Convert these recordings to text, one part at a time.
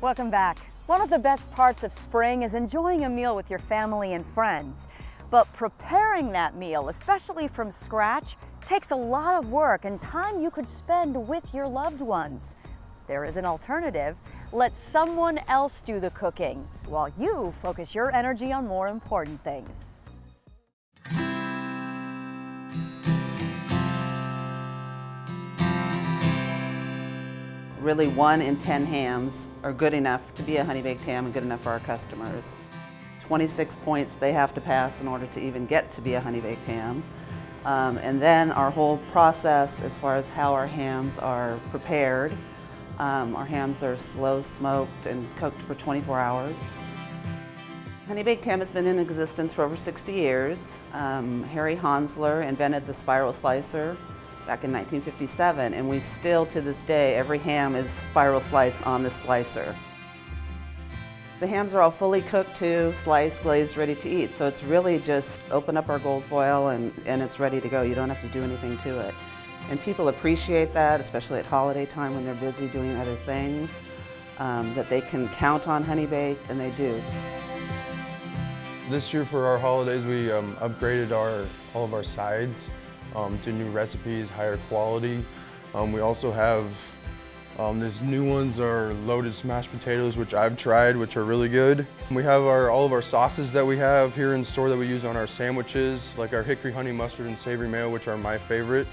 Welcome back. One of the best parts of spring is enjoying a meal with your family and friends. But preparing that meal, especially from scratch, takes a lot of work and time you could spend with your loved ones. There is an alternative. Let someone else do the cooking while you focus your energy on more important things. Really, 1 in 10 hams are good enough to be a honey baked ham and good enough for our customers. 26 points they have to pass in order to even get to be a honey baked ham. And then our whole process as far as how our hams are prepared. Our hams are slow smoked and cooked for 24 hours. Honey baked ham has been in existence for over 60 years. Harry Hansler invented the spiral slicer back in 1957, and we still, to this day, every ham is spiral sliced on this slicer. The hams are all fully cooked too, sliced, glazed, ready to eat. So it's really just open up our gold foil and it's ready to go. You don't have to do anything to it. And people appreciate that, especially at holiday time when they're busy doing other things, that they can count on Honey Baked, and they do. This year for our holidays, we upgraded all of our sides. To new recipes, higher quality. We also have these new ones are loaded mashed potatoes, which I've tried, which are really good. We have all of our sauces that we have here in store that we use on our sandwiches, like our hickory honey mustard and savory mayo, which are my favorite.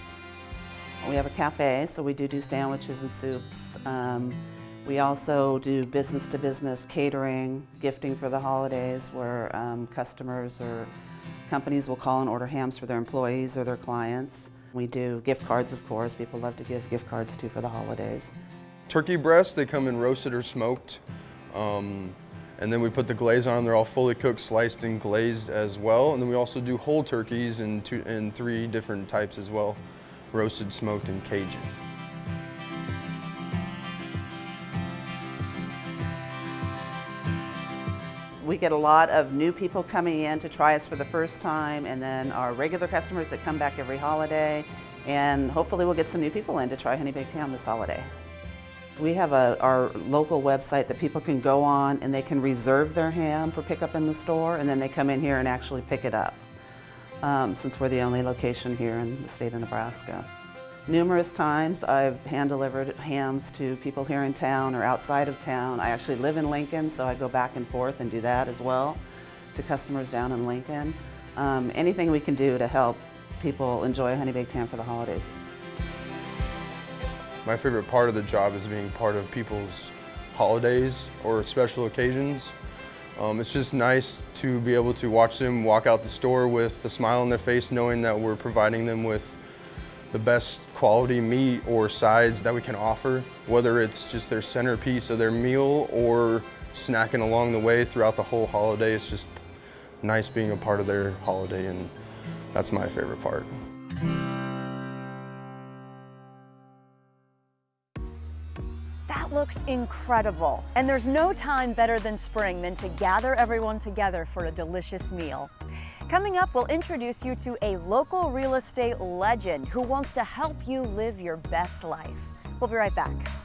We have a cafe, so we do sandwiches and soups. We also do business-to-business catering, gifting for the holidays, where customers or companies will call and order hams for their employees or their clients. We do gift cards, of course. People love to give gift cards too for the holidays. Turkey breasts, they come in roasted or smoked. And then we put the glaze on them. They're all fully cooked, sliced, and glazed as well. And then we also do whole turkeys in three different types as well: roasted, smoked, and Cajun. We get a lot of new people coming in to try us for the first time, and then our regular customers that come back every holiday, and hopefully we'll get some new people in to try Honey Baked Ham this holiday. We have our local website that people can go on and they can reserve their ham for pickup in the store, and then they come in here and actually pick it up, since we're the only location here in the state of Nebraska. Numerous times I've hand-delivered hams to people here in town or outside of town. I actually live in Lincoln, so I go back and forth and do that as well to customers down in Lincoln. Anything we can do to help people enjoy a Honey Baked Ham for the holidays. My favorite part of the job is being part of people's holidays or special occasions. It's just nice to be able to watch them walk out the store with a smile on their face, knowing that we're providing them with the best quality meat or sides that we can offer, whether it's just their centerpiece of their meal or snacking along the way throughout the whole holiday. It's just nice being a part of their holiday, and that's my favorite part. That looks incredible, and there's no time better than spring than to gather everyone together for a delicious meal. Coming up, we'll introduce you to a local real estate legend who wants to help you live your best life. We'll be right back.